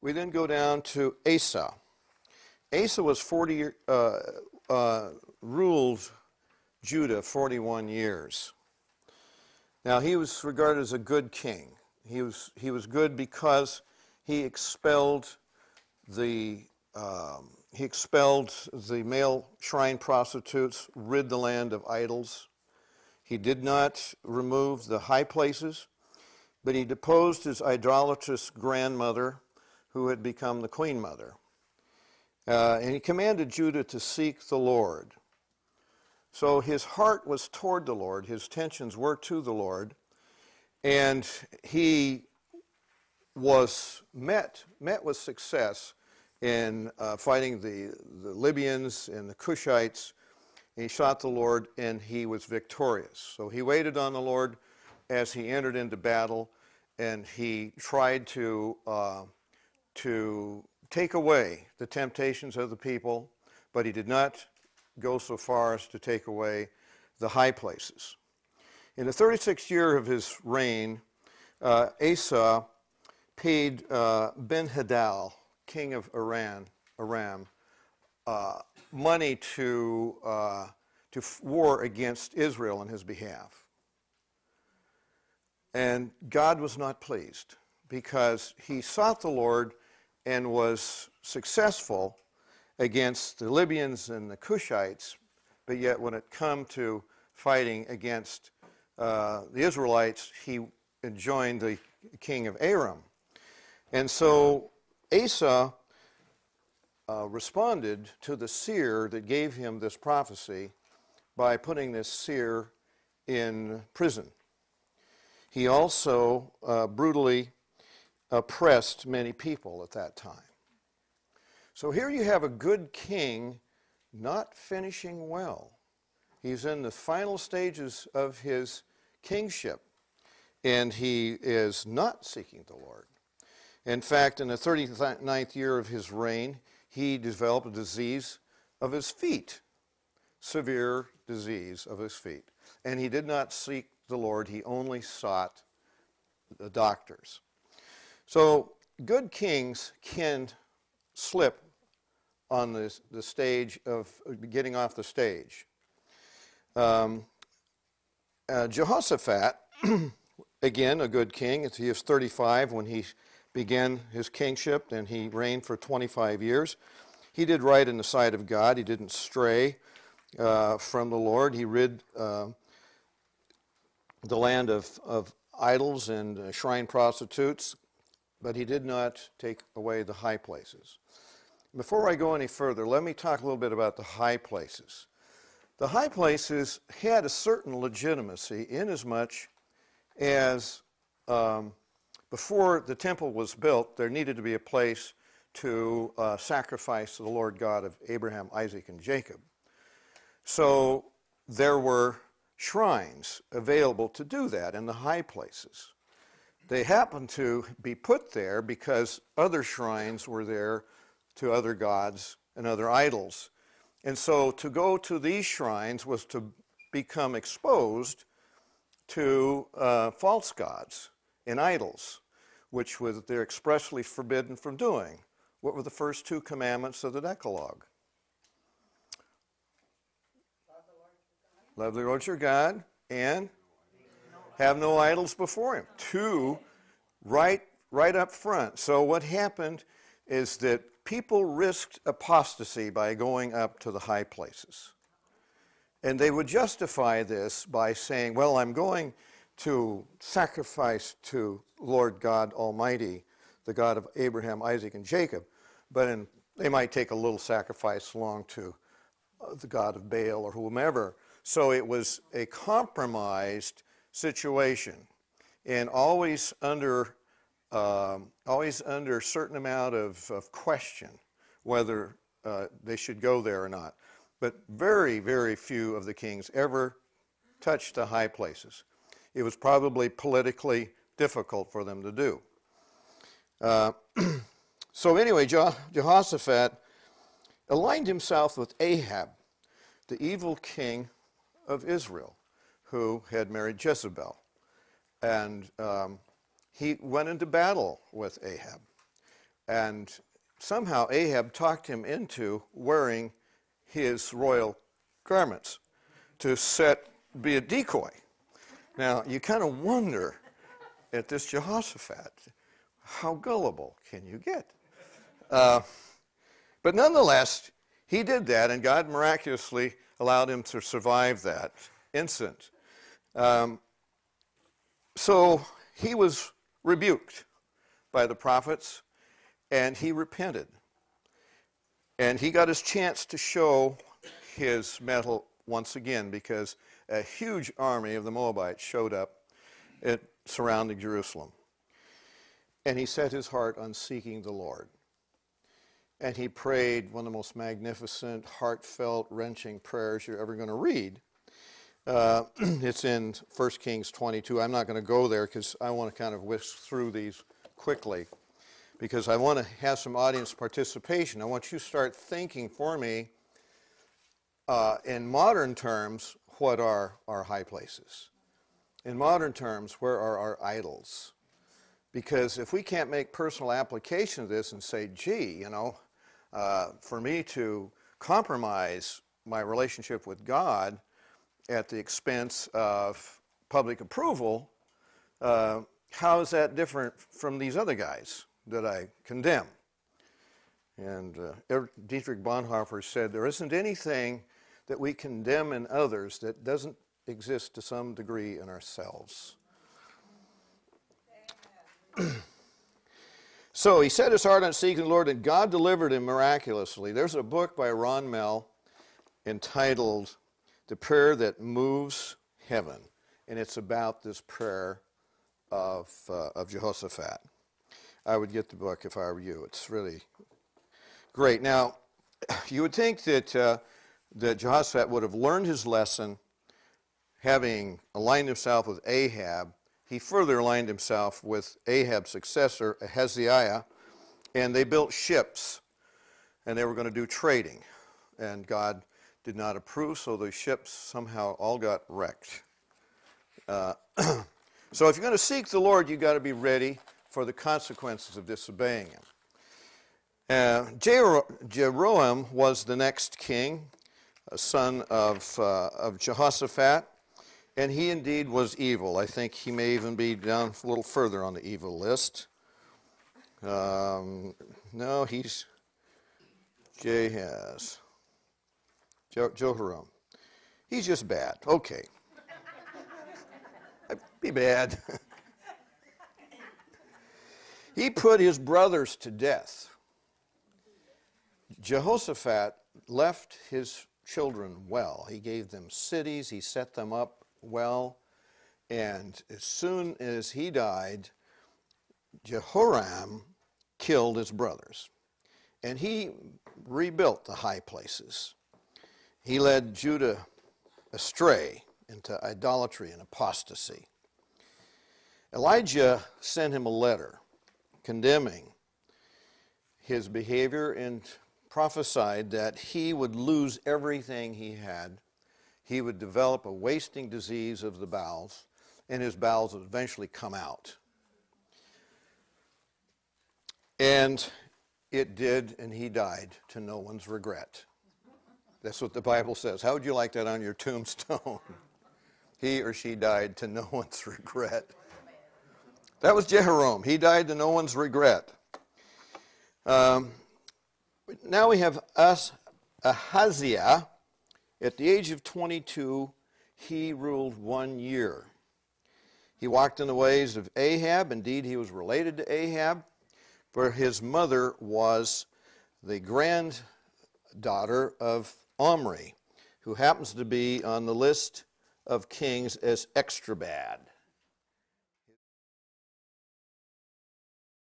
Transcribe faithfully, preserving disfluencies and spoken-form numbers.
We then go down to Asa. Asa was forty, uh, uh, ruled Judah forty-one years. Now he was regarded as a good king. He was he was good because he expelled the um, he expelled the male shrine prostitutes, rid the land of idols. He did not remove the high places, but he deposed his idolatrous grandmother, who had become the queen mother. Uh, and he commanded Judah to seek the Lord. So his heart was toward the Lord, his tensions were to the Lord, and he was met, met with success in uh, fighting the, the Libyans and the Cushites. He sought the Lord, and he was victorious. So he waited on the Lord as he entered into battle, and he tried to, uh, to take away the temptations of the people, but he did not go so far as to take away the high places. In the thirty-sixth year of his reign, uh, Asa paid uh, Ben-Hadad, king of Aram, Aram uh, money to, uh, to war against Israel on his behalf. And God was not pleased, because he sought the Lord and was successful against the Libyans and the Cushites, but yet when it come to fighting against uh, the Israelites, he joined the king of Aram. And so Asa uh, responded to the seer that gave him this prophecy by putting this seer in prison. He also uh, brutally oppressed many people at that time. So here you have a good king not finishing well. He's in the final stages of his kingship, and he is not seeking the Lord. In fact, in the thirty-ninth year of his reign, he developed a disease of his feet, severe disease of his feet. And he did not seek the Lord. He only sought the doctors. So good kings can slip on this, the stage of getting off the stage. Um, uh, Jehoshaphat, again, a good king. He was thirty-five when he began his kingship, and he reigned for twenty-five years. He did right in the sight of God. He didn't stray uh, from the Lord. He rid uh, the land of, of idols and uh, shrine prostitutes, but he did not take away the high places. Before I go any further, let me talk a little bit about the high places. The high places had a certain legitimacy inasmuch as um, before the temple was built, there needed to be a place to uh, sacrifice to the Lord God of Abraham, Isaac, and Jacob. So there were shrines available to do that in the high places. They happened to be put there because other shrines were there to other gods and other idols. And so to go to these shrines was to become exposed to uh, false gods and idols, which was they're expressly forbidden from doing. What were the first two commandments of the Decalogue? Love the Lord your God and have no idols before him. Two, right, right up front. So what happened is that people risked apostasy by going up to the high places. And they would justify this by saying, well, I'm going to sacrifice to Lord God Almighty, the God of Abraham, Isaac, and Jacob. But in, they might take a little sacrifice along to uh, the God of Baal or whomever. So it was a compromised situation, and always under um, always under a certain amount of, of question whether uh, they should go there or not. But very, very few of the kings ever touched the high places. It was probably politically difficult for them to do. Uh, so anyway, Jehoshaphat aligned himself with Ahab, the evil king of Israel, who had married Jezebel, and um, he went into battle with Ahab, And somehow Ahab talked him into wearing his royal garments to set, be a decoy. Now, you kind of wonder at this Jehoshaphat, how gullible can you get? Uh, but nonetheless, he did that, and God miraculously allowed him to survive that incident. Um, so he was rebuked by the prophets, and he repented. And he got his chance to show his mettle once again, because a huge army of the Moabites showed up at, surrounding Jerusalem. And he set his heart on seeking the Lord. And he prayed one of the most magnificent, heartfelt, wrenching prayers you're ever going to read. Uh, it's in First Kings twenty-two. I'm not going to go there because I want to kind of whisk through these quickly, because I want to have some audience participation. I want you to start thinking for me uh, in modern terms, what are our high places? In modern terms, where are our idols? Because if we can't make personal application of this and say, gee, you know, uh, for me to compromise my relationship with God at the expense of public approval, uh, how is that different from these other guys that I condemn? And uh, Dietrich Bonhoeffer said, there isn't anything that we condemn in others that doesn't exist to some degree in ourselves. So he set his heart on seeking the Lord, and God delivered him miraculously. There's a book by Ron Mell entitled The Prayer That Moves Heaven, and it's about this prayer of, uh, of Jehoshaphat. I would get the book if I were you. It's really great. Now, you would think that, uh, that Jehoshaphat would have learned his lesson, having aligned himself with Ahab. He further aligned himself with Ahab's successor, Ahaziah, and they built ships, and they were going to do trading. And God did not approve, so those ships somehow all got wrecked. Uh, so if you're going to seek the Lord, you've got to be ready for the consequences of disobeying him. Uh, Jer- Jehoram was the next king, a son of, uh, of Jehoshaphat, and he indeed was evil. I think he may even be down a little further on the evil list. Um, no, he's Jehaz, Je- Jehoram. He's just bad. Okay. Be bad. He put his brothers to death. Jehoshaphat left his children well. He gave them cities. He set them up well. And as soon as he died, Jehoram killed his brothers. And he rebuilt the high places. He led Judah astray into idolatry and apostasy. Elijah sent him a letter condemning his behavior and prophesied that he would lose everything he had. He would develop a wasting disease of the bowels, and his bowels would eventually come out. And it did, and he died to no one's regret. That's what the Bible says. How would you like that on your tombstone? He or she died to no one's regret. That was Jehoram. He died to no one's regret. Um, Now we have us, Ahaziah. At the age of twenty-two, he ruled one year. He walked in the ways of Ahab. Indeed, he was related to Ahab, for his mother was the granddaughter of Omri, who happens to be on the list of kings as extra bad.